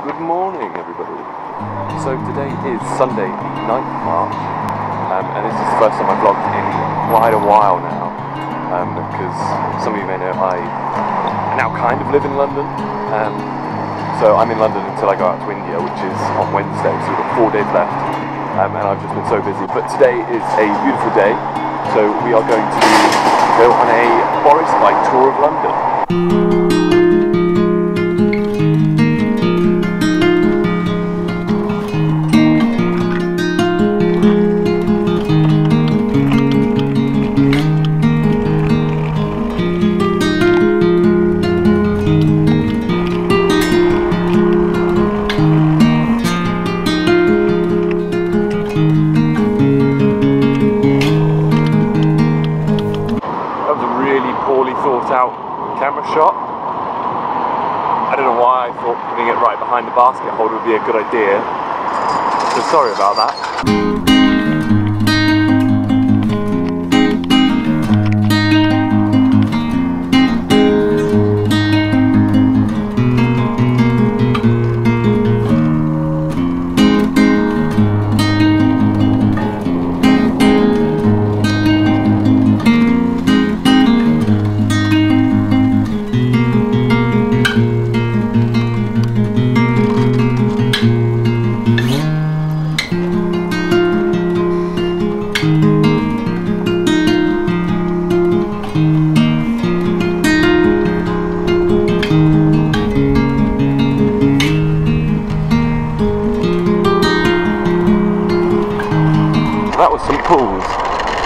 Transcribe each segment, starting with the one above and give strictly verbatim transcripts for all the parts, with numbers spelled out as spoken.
Good morning, everybody. So today is Sunday, ninth of March, um, and this is the first time I've vlogged in quite a while now, um, because some of you may know I now kind of live in London. Um, so I'm in London until I go out to India, which is on Wednesday, so we've got four days left, um, and I've just been so busy. But today is a beautiful day, so we are going to go on a forest-like tour of London. Shot. I don't know why I thought putting it right behind the basket holder would be a good idea, so sorry about that.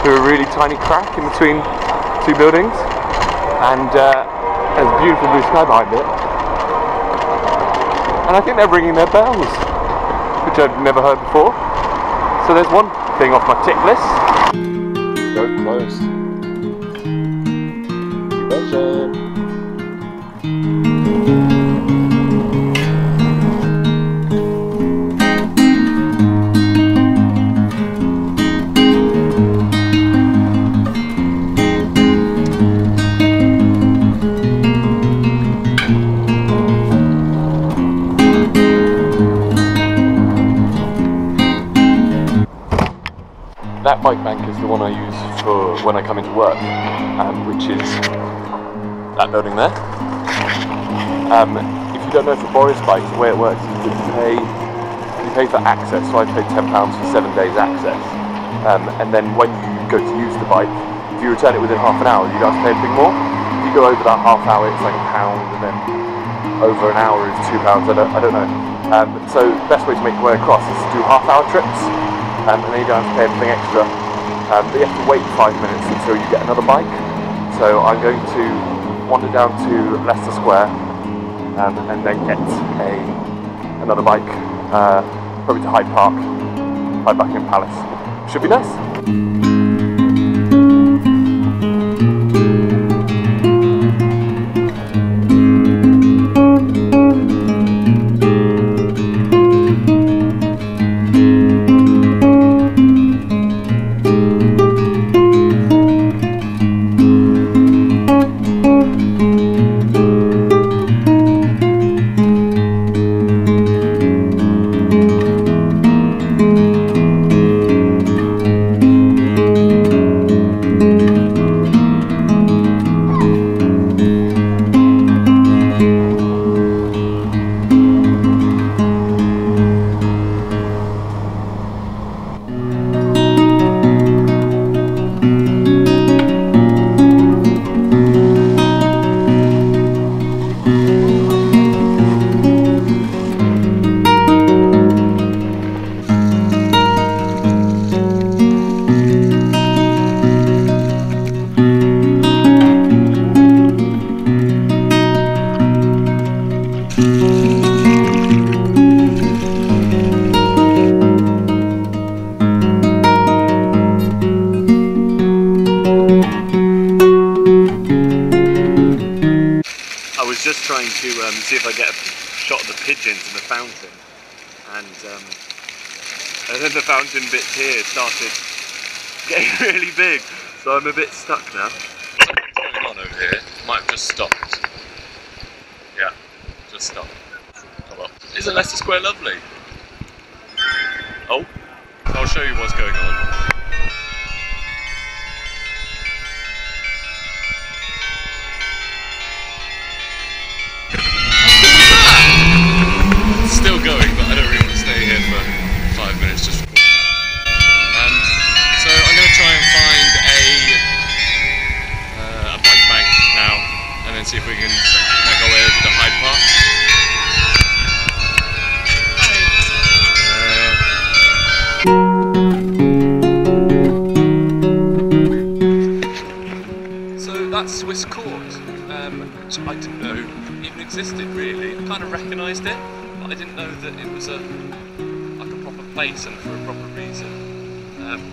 Through a really tiny crack in between two buildings, and uh, there's a beautiful blue sky behind it, and I think they're ringing their bells, which I've never heard before, so there's one thing off my tick list. Go close. You betcha. That bike bank is the one I use for when I come into work, um, which is that building there. Um, if you don't know, for Boris Bikes, the way it works is you pay, you pay for access, so I paid ten pounds for seven days access. Um, and then when you go to use the bike, if you return it within half an hour, you don't have to pay anything more. If you go over that half hour, it's like a pound, and then over an hour is two pounds, I don't, I don't know. Um, so the best way to make your way across is to do half hour trips. Um, and then you don't have to pay anything extra, um, but you have to wait five minutes until you get another bike. So I'm going to wander down to Leicester Square um, and then get a another bike, uh, probably to Hyde Park, by Buckingham Palace. Should be nice. Trying to um, see if I get a shot of the pigeons in the fountain, and, um, and then the fountain bits here started getting really big, so I'm a bit stuck now. What's going on over here? Might have just stopped. Yeah, just stopped. Hold on. Isn't Leicester Square lovely? Oh, I'll show you what's going on. Still going, but I don't really want to stay here for five minutes just recording that. Um, so I'm going to try and find a, uh, a bike bank now, and then see if we can make our way over to Hyde Park. Uh, so that's Swiss Court, um, which I didn't know even existed really. I kind of recognised it. I didn't know that it was a like a proper place and for a proper reason. Um,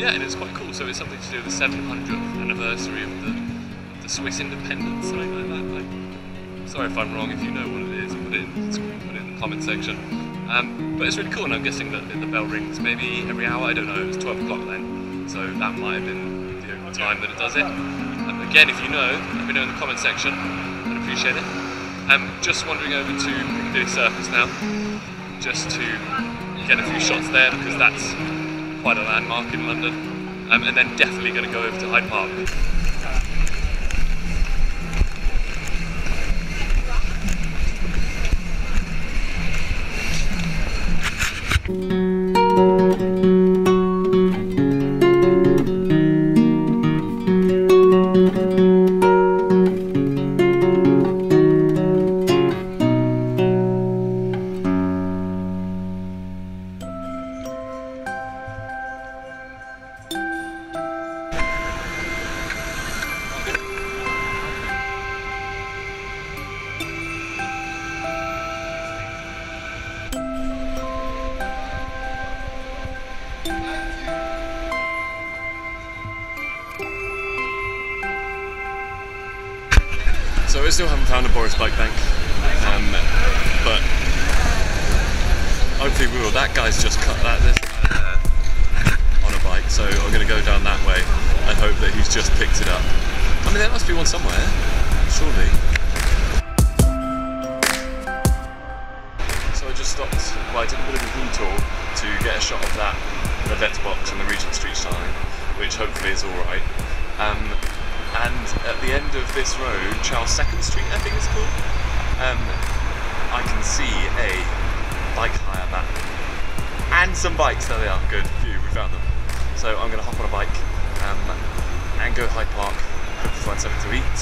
yeah, and it's quite cool. So it's something to do with the seven hundredth anniversary of the, the Swiss independence, something like that. Like, sorry if I'm wrong. If you know what it is, put it in, put it in the comment section. Um, but it's really cool, and I'm guessing that the bell rings maybe every hour. I don't know. It was twelve o'clock then, so that might have been the only time that it does it. Um, again, if you know, let me know in the comment section. I'd appreciate it. I'm just wandering over to Piccadilly Circus now, just to get a few shots there because that's quite a landmark in London, um, and then definitely going to go over to Hyde Park. So I still haven't found a Boris bike bank, um, but hopefully we will. That guy's just cut that this uh, on a bike, so I'm going to go down that way and hope that he's just picked it up. I mean, there must be one somewhere, surely. So I just stopped, well, I did a bit of a detour to get a shot of that Events box and the Regent Street sign, which hopefully is alright. Um, And at the end of this road, Charles second Street, I think it's called, um, I can see a bike hire map and some bikes. There they are. Good, phew, we found them. So I'm going to hop on a bike um, and go to Hyde Park, hope to find something to eat,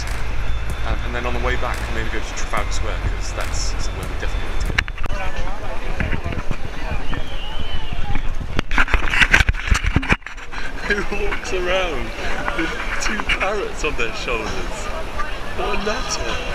um, and then on the way back maybe go to Trafalgar Square because that's somewhere we definitely need to go. Who walks around with two parrots on their shoulders? What a nutter!